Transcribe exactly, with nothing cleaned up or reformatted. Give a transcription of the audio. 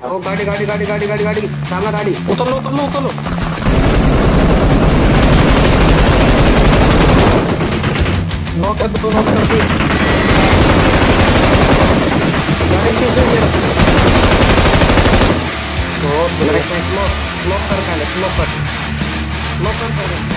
ओ गाड़ी गाड़ी गाड़ी गाड़ी गाड़ी गाड़ी सामने गाड़ी उतर लो उतर लो उतर लो नॉक कर दो नॉक कर दो गाड़ी से चल तो ब्रेक में स्मोक स्मोक कर कर स्मोक कर स्मोक कर